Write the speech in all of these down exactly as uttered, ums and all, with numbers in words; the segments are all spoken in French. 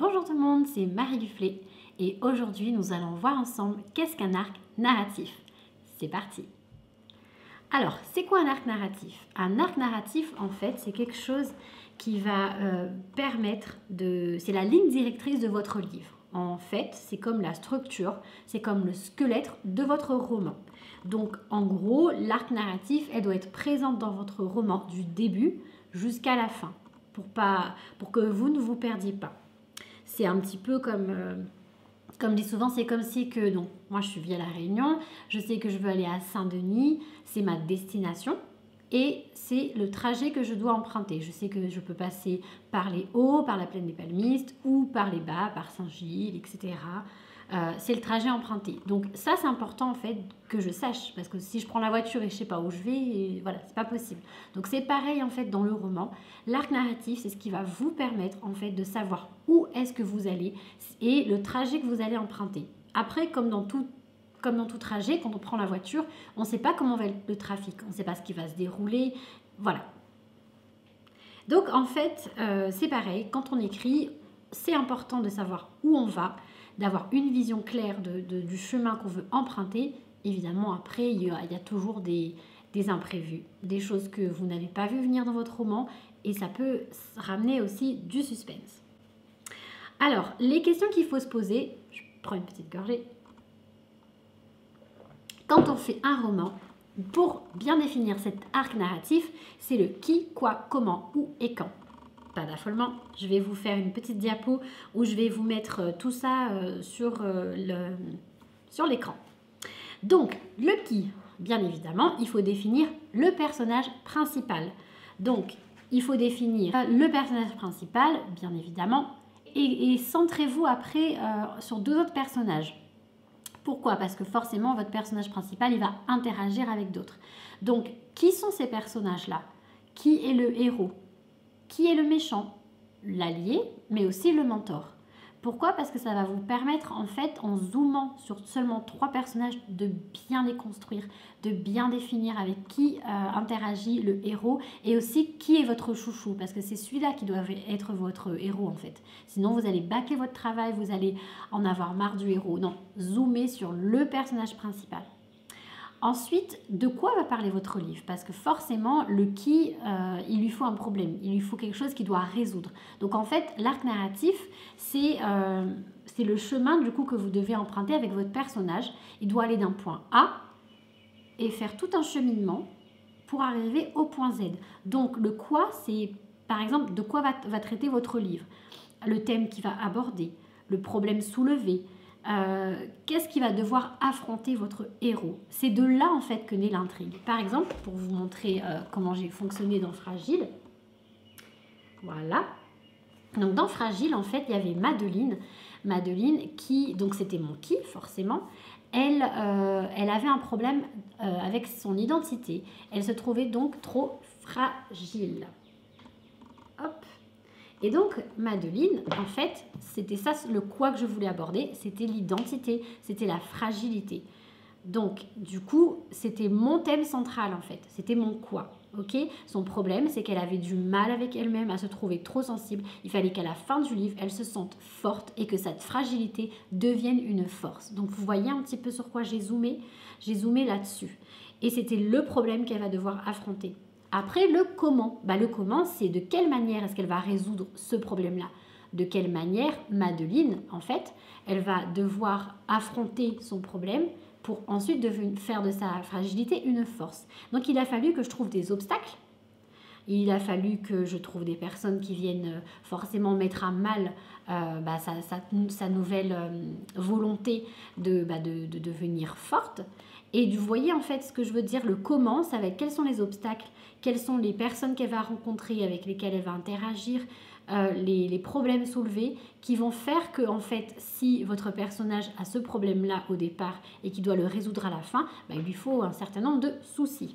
Bonjour tout le monde, c'est Marie Gufflet et aujourd'hui nous allons voir ensemble qu'est-ce qu'un arc narratif. C'est parti! Alors, c'est quoi un arc narratif? Un arc narratif, en fait, c'est quelque chose qui va euh, permettre de... C'est la ligne directrice de votre livre. En fait, c'est comme la structure, c'est comme le squelette de votre roman. Donc, en gros, l'arc narratif, elle doit être présente dans votre roman du début jusqu'à la fin, pour, pas, pour que vous ne vous perdiez pas. C'est un petit peu comme... Euh, Comme dit souvent, c'est comme si que, donc, moi je suis via la Réunion, je sais que je veux aller à Saint-Denis, c'est ma destination et c'est le trajet que je dois emprunter. Je sais que je peux passer par les hauts, par la plaine des Palmistes ou par les bas, par Saint-Gilles, et cetera. Euh, c'est le trajet emprunté. Donc ça, c'est important en fait que je sache parce que si je prends la voiture et je sais pas où je vais, et voilà, c'est pas possible. Donc c'est pareil en fait dans le roman. L'arc narratif, c'est ce qui va vous permettre en fait de savoir où est-ce que vous allez et le trajet que vous allez emprunter. Après, comme dans tout, comme dans tout trajet, quand on prend la voiture, on ne sait pas comment va le trafic, on ne sait pas ce qui va se dérouler, voilà. Donc en fait, euh, c'est pareil, quand on écrit, c'est important de savoir où on va, d'avoir une vision claire de, de, du chemin qu'on veut emprunter. Évidemment, après, il y a, il y a toujours des, des imprévus, des choses que vous n'avez pas vu venir dans votre roman et ça peut ramener aussi du suspense. Alors, les questions qu'il faut se poser, je prends une petite gorgée. Quand on fait un roman, pour bien définir cet arc narratif, c'est le qui, quoi, comment, où et quand. Pas d'affolement, je vais vous faire une petite diapo où je vais vous mettre tout ça sur le, sur l'écran. Donc, le qui, bien évidemment, il faut définir le personnage principal. Donc, il faut définir le personnage principal, bien évidemment, Et, et centrez-vous après euh, sur deux autres personnages. Pourquoi? Parce que forcément, votre personnage principal, il va interagir avec d'autres. Donc, qui sont ces personnages-là? Qui est le héros? Qui est le méchant? L'allié, mais aussi le mentor. Pourquoi? Parce que ça va vous permettre, en fait, en zoomant sur seulement trois personnages, de bien les construire, de bien définir avec qui euh, interagit le héros et aussi qui est votre chouchou, parce que c'est celui-là qui doit être votre héros, en fait. Sinon, vous allez bâcler votre travail, vous allez en avoir marre du héros. Non, zoomez sur le personnage principal. Ensuite, de quoi va parler votre livre? Parce que forcément, le qui, euh, il lui faut un problème, il lui faut quelque chose qu'il doit résoudre. Donc en fait, l'arc narratif, c'est euh, c'est le chemin du coup que vous devez emprunter avec votre personnage. Il doit aller d'un point A et faire tout un cheminement pour arriver au point Z. Donc le quoi, c'est par exemple de quoi va, va traiter votre livre, le thème qu'il va aborder, le problème soulevé. Euh, qu'est-ce qui va devoir affronter votre héros? C'est de là en fait que naît l'intrigue. Par exemple, pour vous montrer euh, comment j'ai fonctionné dans Fragile, voilà. Donc dans Fragile, en fait, il y avait Madeleine, Madeleine qui, donc c'était mon qui forcément. Elle, euh, elle avait un problème euh, avec son identité. Elle se trouvait donc trop fragile. Hop. Et donc, Madeleine, en fait, c'était ça le quoi que je voulais aborder, c'était l'identité, c'était la fragilité. Donc, du coup, c'était mon thème central, en fait, c'était mon quoi, ok? Son problème, c'est qu'elle avait du mal avec elle-même à se trouver trop sensible. Il fallait qu'à la fin du livre, elle se sente forte et que cette fragilité devienne une force. Donc, vous voyez un petit peu sur quoi j'ai zoomé? J'ai zoomé là-dessus. Et c'était le problème qu'elle va devoir affronter. Après, le comment. Bah, le comment, c'est de quelle manière est-ce qu'elle va résoudre ce problème-là? De quelle manière Madeleine, en fait, elle va devoir affronter son problème pour ensuite devenir, faire de sa fragilité une force. Donc, il a fallu que je trouve des obstacles. Il a fallu que je trouve des personnes qui viennent forcément mettre à mal euh, bah, sa, sa, sa nouvelle euh, volonté de, bah, de, de devenir forte. Et vous voyez en fait ce que je veux dire, le comment, ça va être quels sont les obstacles, quelles sont les personnes qu'elle va rencontrer, avec lesquelles elle va interagir, euh, les, les problèmes soulevés qui vont faire que en fait, si votre personnage a ce problème-là au départ et qu'il doit le résoudre à la fin, bah, il lui faut un certain nombre de soucis.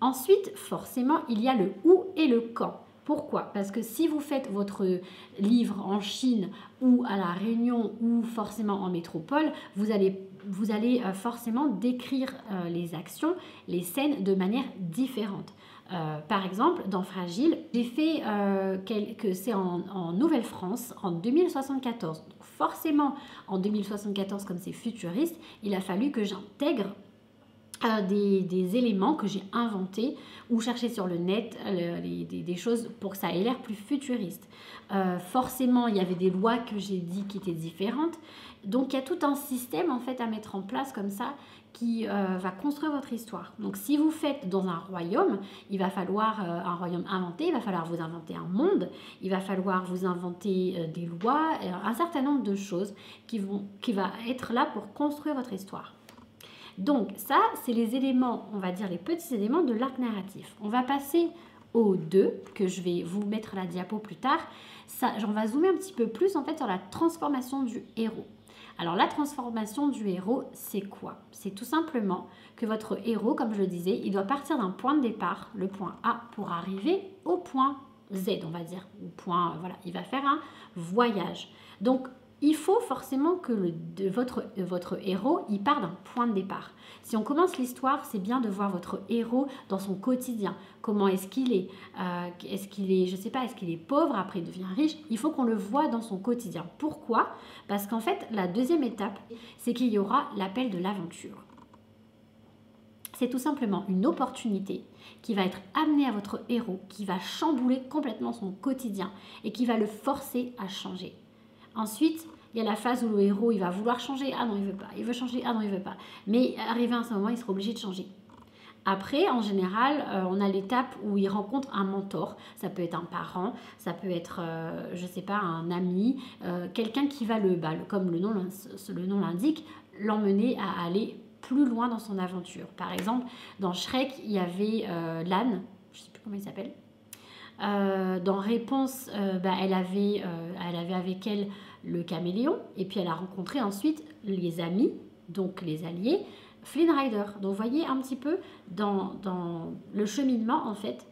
Ensuite, forcément, il y a le où et le quand. Pourquoi? Parce que si vous faites votre livre en Chine ou à la Réunion ou forcément en métropole, vous allez vous allez euh, forcément décrire euh, les actions, les scènes de manière différente. Euh, par exemple, dans Fragile, j'ai fait euh, quelques... c'est en, en Nouvelle-France en deux mille soixante-quatorze. Donc forcément, en deux mille soixante-quatorze, comme c'est futuriste, il a fallu que j'intègre Euh, des, des éléments que j'ai inventés ou cherchés sur le net, euh, les, des, des choses pour que ça ait l'air plus futuriste. Euh, forcément, il y avait des lois que j'ai dit qui étaient différentes. Donc, il y a tout un système en fait à mettre en place comme ça qui euh, va construire votre histoire. Donc, si vous faites dans un royaume, il va falloir euh, un royaume inventé, il va falloir vous inventer un monde, il va falloir vous inventer euh, des lois, euh, un certain nombre de choses qui vont, qui va être là pour construire votre histoire. Donc ça, c'est les éléments, on va dire les petits éléments de l'arc narratif. On va passer aux deux, que je vais vous mettre la diapo plus tard. Ça, on va zoomer un petit peu plus en fait sur la transformation du héros. Alors la transformation du héros, c'est quoi? C'est tout simplement que votre héros, comme je le disais, il doit partir d'un point de départ, le point A, pour arriver au point Z, on va dire. Au point, voilà, il va faire un voyage. Donc, il faut forcément que le, de votre, votre héros, il part d'un point de départ. Si on commence l'histoire, c'est bien de voir votre héros dans son quotidien. Comment est-ce qu'il est, euh, est-ce qu'il est, je sais pas, est-ce qu'il est pauvre, après il devient riche? Il faut qu'on le voit dans son quotidien. Pourquoi? Parce qu'en fait, la deuxième étape, c'est qu'il y aura l'appel de l'aventure. C'est tout simplement une opportunité qui va être amenée à votre héros, qui va chambouler complètement son quotidien et qui va le forcer à changer. Ensuite, il y a la phase où le héros, il va vouloir changer. Ah non, il ne veut pas. Il veut changer. Ah non, il ne veut pas. Mais arrivé à ce moment, il sera obligé de changer. Après, en général, euh, on a l'étape où il rencontre un mentor. Ça peut être un parent, ça peut être, euh, je ne sais pas, un ami, euh, quelqu'un qui va, le, bah, le, comme le nom, le nom l'indique, l'emmener à aller plus loin dans son aventure. Par exemple, dans Shrek, il y avait euh, l'âne, je ne sais plus comment il s'appelle. Euh, dans Raiponce, euh, bah, elle, avait, euh, elle avait avec elle le caméléon et puis elle a rencontré ensuite les amis, donc les alliés, Flynn Rider. Donc vous voyez un petit peu dans, dans le cheminement en fait.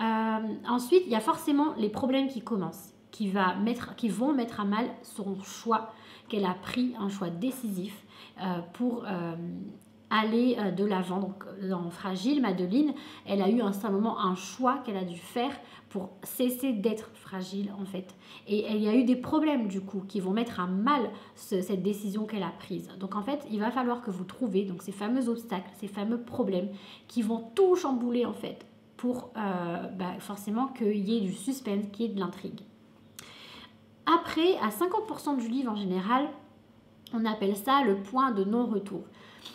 Euh, ensuite, il y a forcément les problèmes qui commencent, qui, va mettre, qui vont mettre à mal son choix qu'elle a pris, un choix décisif euh, pour... Euh, aller de l'avant. Donc, dans Fragile, Madeline, elle a eu à un certain moment un choix qu'elle a dû faire pour cesser d'être fragile, en fait. Et elle y a eu des problèmes, du coup, qui vont mettre à mal ce, cette décision qu'elle a prise. Donc, en fait, il va falloir que vous trouviez donc, ces fameux obstacles, ces fameux problèmes qui vont tout chambouler, en fait, pour euh, bah, forcément qu'il y ait du suspense, qu'il y ait de l'intrigue. Après, à cinquante pour cent du livre, en général, on appelle ça le point de non-retour.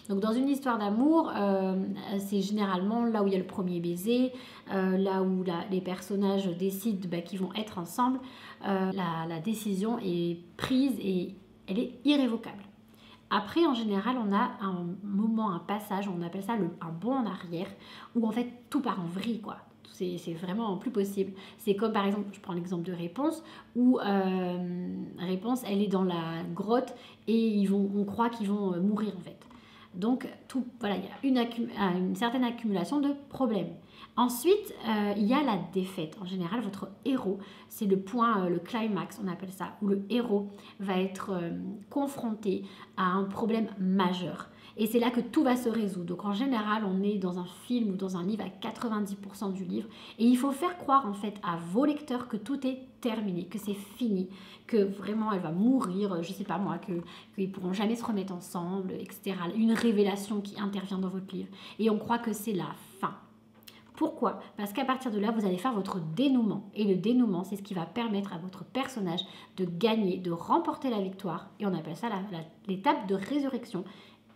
Donc dans une histoire d'amour, euh, c'est généralement là où il y a le premier baiser, euh, là où la, les personnages décident bah, qu'ils vont être ensemble. Euh, la, la décision est prise et elle est irrévocable. Après, en général, on a un moment, un passage, on appelle ça le, un bond en arrière, où en fait tout part en vrille, quoi. C'est vraiment plus possible. C'est comme par exemple, je prends l'exemple de Raiponce, où euh, Raiponce, elle est dans la grotte et ils vont, on croit qu'ils vont mourir en fait. Donc, tout, voilà, il y a une, accum une certaine accumulation de problèmes. Ensuite, euh, il y a la défaite. En général, votre héros, c'est le point, euh, le climax, on appelle ça, où le héros va être euh, confronté à un problème majeur. Et c'est là que tout va se résoudre. Donc, en général, on est dans un film ou dans un livre à quatre-vingt-dix pour cent du livre. Et il faut faire croire, en fait, à vos lecteurs que tout est terminé, que c'est fini, que vraiment, elle va mourir, je ne sais pas moi, que qu'ils ne pourront jamais se remettre ensemble, et cetera. Une révélation qui intervient dans votre livre. Et on croit que c'est la fin. Pourquoi? Parce qu'à partir de là, vous allez faire votre dénouement. Et le dénouement, c'est ce qui va permettre à votre personnage de gagner, de remporter la victoire. Et on appelle ça l'étape de résurrection.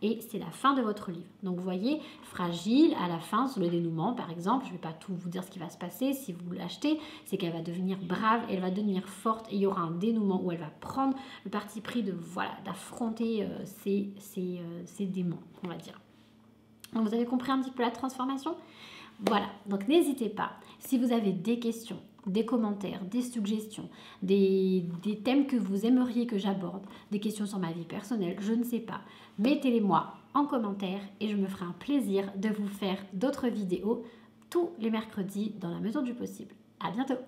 Et c'est la fin de votre livre. Donc, vous voyez, Fragile, à la fin, sur le dénouement, par exemple, je ne vais pas tout vous dire ce qui va se passer, si vous l'achetez, c'est qu'elle va devenir brave, elle va devenir forte, et il y aura un dénouement où elle va prendre le parti pris de, voilà, d'affronter euh, ses, ses, euh, ses démons, on va dire. Donc, vous avez compris un petit peu la transformation? Voilà, donc n'hésitez pas. Si vous avez des questions, des commentaires, des suggestions, des, des thèmes que vous aimeriez que j'aborde, des questions sur ma vie personnelle, je ne sais pas. Mettez-les moi en commentaire et je me ferai un plaisir de vous faire d'autres vidéos tous les mercredis dans la mesure du possible. À bientôt!